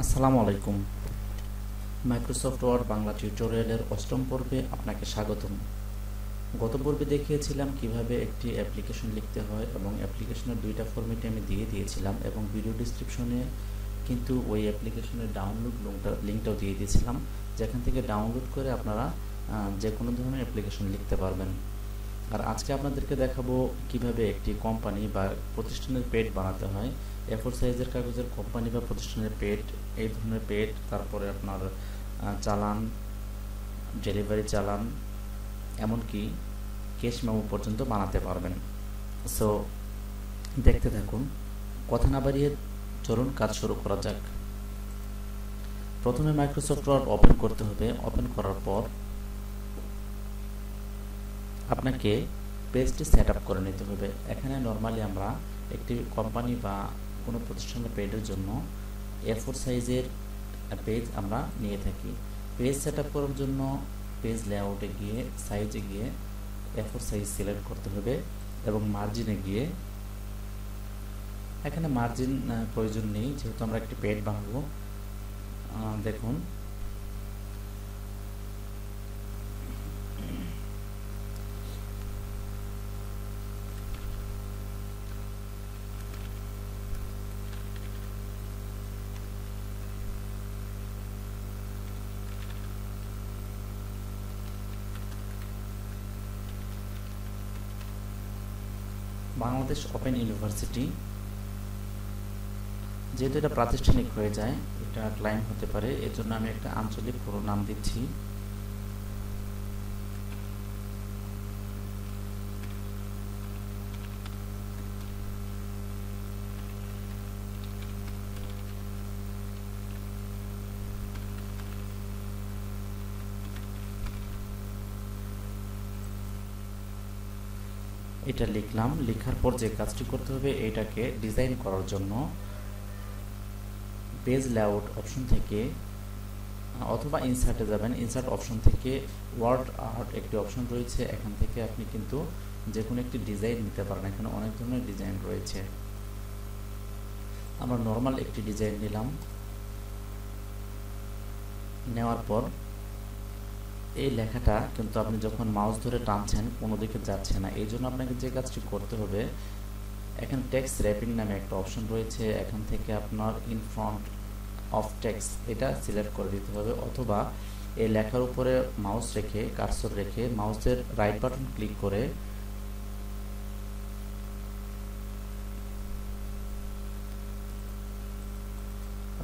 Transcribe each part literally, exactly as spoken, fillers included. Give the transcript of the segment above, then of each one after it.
আসসালামু আলাইকুম Microsoft word Bangla টিউটোরিয়ালের অষ্টম পর্বে আপনাকে স্বাগতম। গত পর্বে দেখিয়েছিলাম কিভাবে একটি অ্যাপ্লিকেশন লিখতে হয় এবং অ্যাপ্লিকেশনের দুইটা ফরম্যাটে আমি দিয়ে দিয়েছিলাম এবং ভিডিও ডেসক্রিপশনে কিন্তু ওই অ্যাপ্লিকেশনের ডাউনলোড লিংকটা লিংকটাও দিয়ে দিয়েছিলাম, যেখান থেকে ডাউনলোড করে আপনারা যে কোনো ধরনের অ্যাপ্লিকেশন লিখতে পারবেন। আর আজকে আপনাদেরকে দেখাবো কিভাবে একটি কোম্পানি বা প্রতিষ্ঠানের পেজ বানাতে হয়। এফোর সাইজের কাগজের কোম্পানি বা প্রতিষ্ঠানের পেড, এই ধরনের পেড, তারপরে আপনার চালান, ডেলিভারি চালান, এমনকি ক্যাশ মেমো পর্যন্ত বানাতে পারবেন। সো দেখতে থাকুন, কথা না বাড়িয়ে চলুন কাজ শুরু করা যাক। প্রথমে মাইক্রোসফট ওয়ার্ড ওপেন করতে হবে। ওপেন করার পর আপনাকে পেজটি সেট আপ করে নিতে হবে। এখানে নর্মালি আমরা একটি কোম্পানি বা কোনো প্রতিষ্ঠানের পেজের জন্য এফোর সাইজের পেজ আমরা নিয়ে থাকি। পেজ সেট আপ করার জন্য পেজ লেআউটে গিয়ে সাইজে গিয়ে এফোর সাইজ সিলেক্ট করতে হবে এবং মার্জিনে গিয়ে, এখানে মার্জিন প্রয়োজন নেই যেহেতু আমরা একটি পেজ বানাবো। দেখুন বাংলাদেশ ওপেন ইউনিভার্সিটি, যেহেতু এটা প্রাতিষ্ঠানিক হয়ে যায় এটা ক্লায়েন্ট হতে পারে, এর জন্য আমি একটা আঞ্চলিক পুরো নাম দিচ্ছি। এটা লিখলাম। লেখার পর যে কাজটি করতে হবে, এটাকে ডিজাইন করার জন্য পেজ লেআউট অপশন থেকে অথবা ইনসার্টে যাবেন। ইনসার্ট অপশন থেকে ওয়ার্ড আর্ট একটি অপশন রয়েছে, এখান থেকে আপনি কিন্তু যে কোনো একটি ডিজাইন নিতে পারেন। এখানে অনেক ধরনের ডিজাইন রয়েছে, আমরা নর্মাল একটি ডিজাইন নিলাম। নেওয়ার পর এই লেখাটা কিন্তু আপনি যখন মাউস ধরে টানছেন কোনো দিকে যাচ্ছে না, এই জন্য আপনাকে যে কাজটি করতে হবে, এখানে টেক্সট র্যাপিং নামে একটা অপশন রয়েছে, এখান থেকে আপনার ইন ফ্রন্ট অফ টেক্সট এটা সিলেক্ট করে দিতে হবে অথবা এই লেখার উপরে মাউস রেখে কার্সর রেখে মাউসের রাইট বাটন ক্লিক করে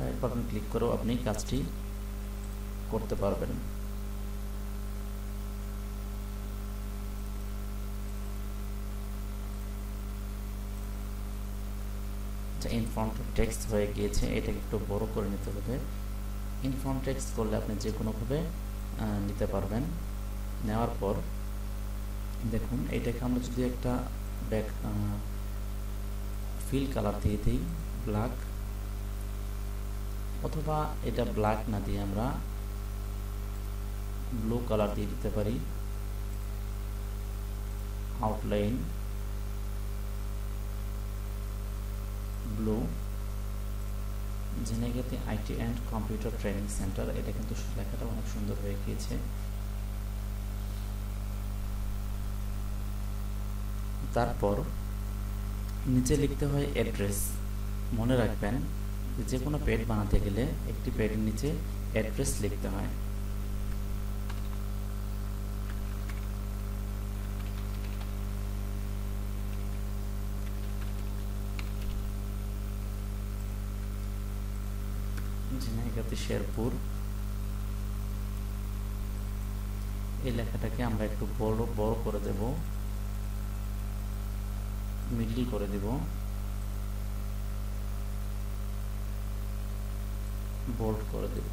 রাইট বাটন ক্লিক করেও আপনি কাজটি করতে পারবেন। ইন ফ্রন্ট টেক্সট হয়ে গিয়েছে, এটাকে একটু বড় করে নিতে হবে। ইন ফ্রন্ট টেক্সট করলে আপনি যে কোনোভাবে নিতে পারবেন। নেওয়ার পর দেখুন এটাকে আমরা যদি একটা ব্যাক ফিল কালার দিয়ে দিই ব্ল্যাক, অথবা এটা ব্ল্যাক না দিয়ে আমরা ব্লু কালার দিয়ে দিতে পারি। আউটলাইন ব্লু, জেনে গেছি IT and computer training centre, এটা কিন্তু লেখাটা অনেক সুন্দর হয়ে গিয়েছে। তারপর নিচে লিখতে হয় অ্যাড্রেস। মনে রাখবেন যে কোনো পেজ বানাতে গেলে একটি পেজের নিচে অ্যাড্রেস লিখতে হয়। শেরপুর, এই লেখাটাকে আমরা একটু বড় বড় করে দেব, মিডল করে দেব, বোল্ড করে দেব,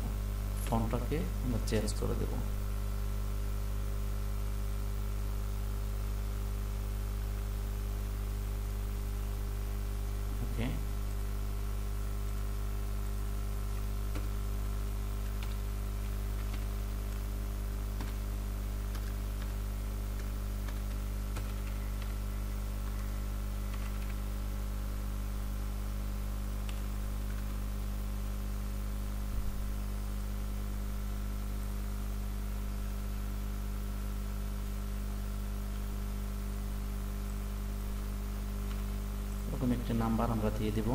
ফন্টটাকে আমরা চেঞ্জ করে দেব। ওকে, এরকম একটা নাম্বার আমরা দিয়ে দেব।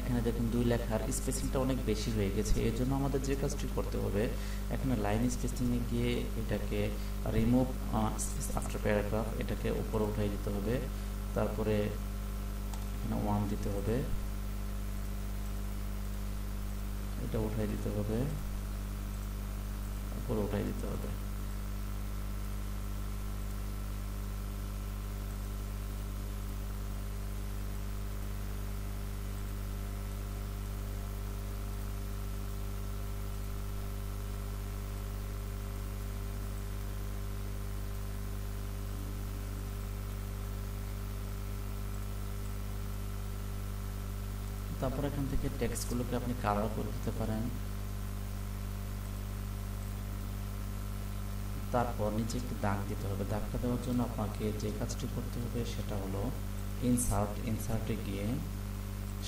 এখানে দেখুন দুই লেখার স্পেসিংটা অনেক বেশি হয়ে গেছে, এর জন্য আমাদের যে কাজটি করতে হবে এখানে লাইন স্পেসিংয়ে গিয়ে এটাকে রিমুভ স্পেস আফটার প্যারাগ্রাফ এটাকে উপরে উঠাই দিতে হবে, তারপরে এখানে ওয়ান দিতে হবে, এটা উঠাই দিতে হবে, উপরে উঠাই দিতে হবে। তারপর এখান থেকে টেক্সটগুলোকে আপনি কালার করে দিতে পারেন। তারপর নিচে একটি দাগ দিতে হবে, দাগটা দেওয়ার জন্য আপনাকে যে কাজটি করতে হবে সেটা হলো ইনসার্ট, ইনসার্টে গিয়ে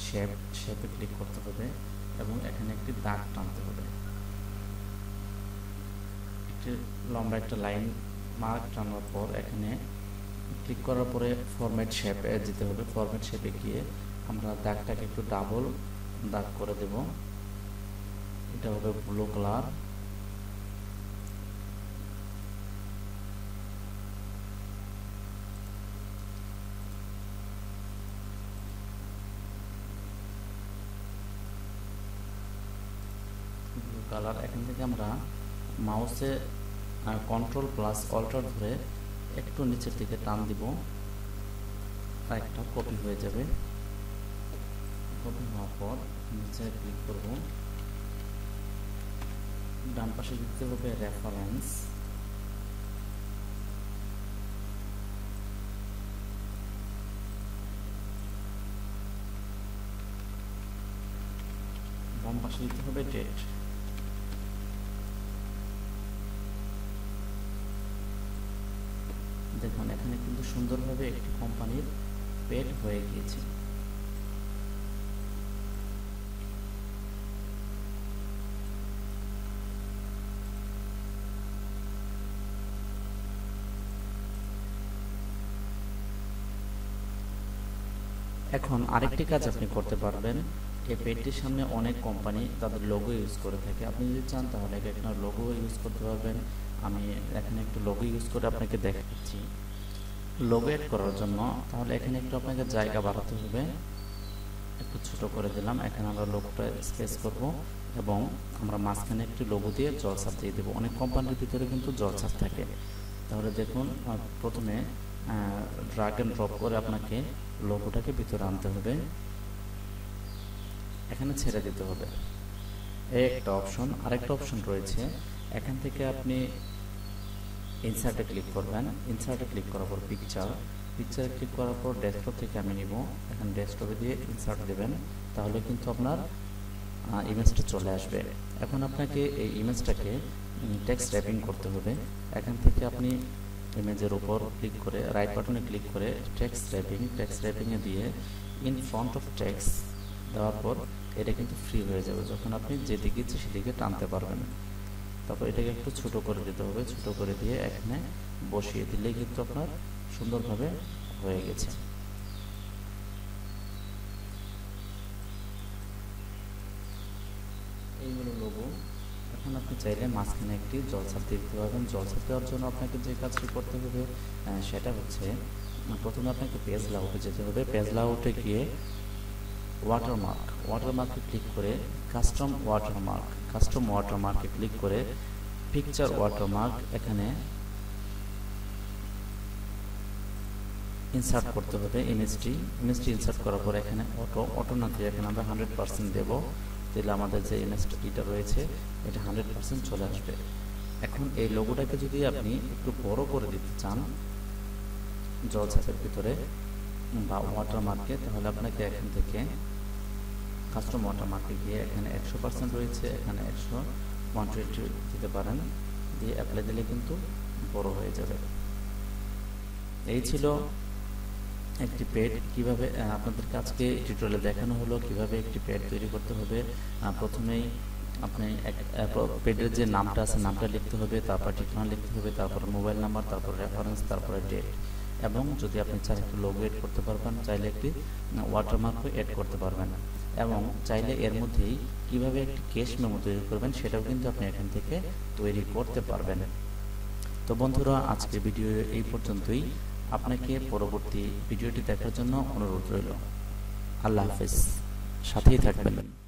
শেপ, শেপে ক্লিক করতে হবে এবং এখানে একটি দাগ টানতে হবে, একটি লম্বা একটা লাইন মার্ক টানার পর এখানে ক্লিক করার পরে ফরম্যাট শেপে যেতে হবে। ফরম্যাট শেপে গিয়ে আমরা দাগটাকে একটু ডাবল দাগ করে দেব, এটা হবে ব্লু কালার, ব্লু কালার। এখান থেকে আমরা মাউসে কন্ট্রোল প্লাস অল্টার ধরে একটু নিচের দিকে টান দিব, একটা কপি হয়ে যাবে। হওয়ার পর নিচে ক্লিক করব, ডান পাশে লিখতে হবে রেফারেন্স, বাম পাশে লিখতে হবে ডেট। দেখুন এখানে কিন্তু সুন্দরভাবে একটি কোম্পানির পেড হয়ে গিয়েছে। এখন আরেকটি কাজ আপনি করতে পারবেন, এই পেজটির সামনে অনেক কোম্পানি তাদের লোগো ইউজ করে থাকে, আপনি যদি চান তাহলে এখানে লোগো ইউজ করতে পারবেন। আমি এখানে একটু লোগো ইউজ করে আপনাকে দেখাচ্ছি লোগো এড করার জন্য। তাহলে এখানে একটু আপনাকে জায়গা বাড়াতে হবে, একটু ছোট করে দিলাম, এখানে আমরা লোগোটা স্পেস করব এবং আমরা মাঝখানে একটি লোগো দিয়ে জলছাপ দিয়ে দেবো। অনেক কোম্পানির ভিতরে কিন্তু জলছাপ থাকে। তাহলে দেখুন প্রথমে ড্রাগ অ্যান্ড ড্রপ করে আপনাকে লোগোটাকে ভিতরে আনতে হবে, এখানে ছেড়ে দিতে হবে, এই একটা অপশন। আরেকটা অপশন রয়েছে, এখান থেকে আপনি ইনসার্টে ক্লিক করবেন, ইনসার্টে ক্লিক করার পর পিকচার, পিকচারে ক্লিক করার পর ডেস্কটপ থেকে আমি নিব, এখানে ডেস্কটপে দিয়ে ইনসার্ট দেবেন, তাহলে কিন্তু আপনার ইমেজটা চলে আসবে। এখন আপনাকে এই ইমেজটাকে টেক্সট টাইপিং করতে হবে, এখান থেকে আপনি ইমেজের উপর ক্লিক করে রাইট বাটনে ক্লিক করে টেক্সট টাইপিং, টেক্সট টাইপিংয়ে দিয়ে ইন ফ্রন্ট অফ টেক্সট দেওয়ার পর এটা কিন্তু ফ্রি হয়ে যাবে, যখন আপনি যেদিকে ইচ্ছে সেদিকে টানতে পারবেন। তারপর এটাকে একটু ছোটো করে দিতে হবে, ছোটো করে দিয়ে এখানে বসিয়ে দিলেই কিন্তু আপনার সুন্দরভাবে হয়ে গেছে। এইগুলো লোগো। এখন আপনি চাইলে মাঝখানে একটি জলছাপ দিয়ে দিতে পারবেন। জলছাপ দেওয়ার জন্য আপনাকে যে কাজটি করতে হবে সেটা হচ্ছে প্রথমে আপনাকে পেজ লাউটে যেতে হবে, পেজ লাউটে গিয়ে ওয়াটারমার্ক, ওয়াটারমার্কে ক্লিক করে কাস্টম ওয়াটারমার্ক, কাস্টম ওয়াটারমার্কে ক্লিক করে পিকচার ওয়াটারমার্ক এখানে ইনসার্ট করতে হবে ইমেজটি। ইমেজটি ইনসার্ট করার পর এখানে অটো, অটো না দিয়ে এখানে আমরা হান্ড্রেড পার্সেন্ট দেবো, তাহলে আমাদের যে ইমেজটা রয়েছে এটা হান্ড্রেড পার্সেন্ট চলে আসবে। এখন এই লোগোটাকে যদি আপনি একটু বড় করে দিতে চান জলছাপের ভিতরে বা ওয়াটারমার্কে, তাহলে আপনাকে এখান থেকে কাস্টম ওয়াটারমার্কে গিয়ে এখানে একশো পার্সেন্ট রয়েছে, এখানে একশো ওয়ান টোয়েন্টি দিতে পারেন, দিয়ে অ্যাপ্লাই দিলে কিন্তু বড় হয়ে যাবে। এই ছিল একটি পেড, কিভাবে আপনাদের কাজকে টিউটোরিয়ালে দেখানো হলো কিভাবে একটি পেড তৈরি করতে হবে। প্রথমেই আপনি পেডের যে নামটা আছে নামটা লিখতে হবে, তারপর ঠিকানা লিখতে হবে, তারপর মোবাইল নাম্বার, তারপর রেফারেন্স, তারপরে ডেট। এবং যদি আপনি চাই একটু লোগো এড করতে পারবেন, চাইলে একটি ওয়াটারমার্কও এড করতে পারবেন এবং চাইলে এর মধ্যেই কিভাবে একটি কেস মেমো তৈরি করবেন সেটাও কিন্তু আপনি এখান থেকে তৈরি করতে পারবেন। তো বন্ধুরা, আজকের ভিডিও এই পর্যন্তই। আপনাকে পরবর্তী ভিডিওটি দেখার জন্য অনুরোধ রইল। আল্লাহ হাফেজ, সাথেই থাকবেন।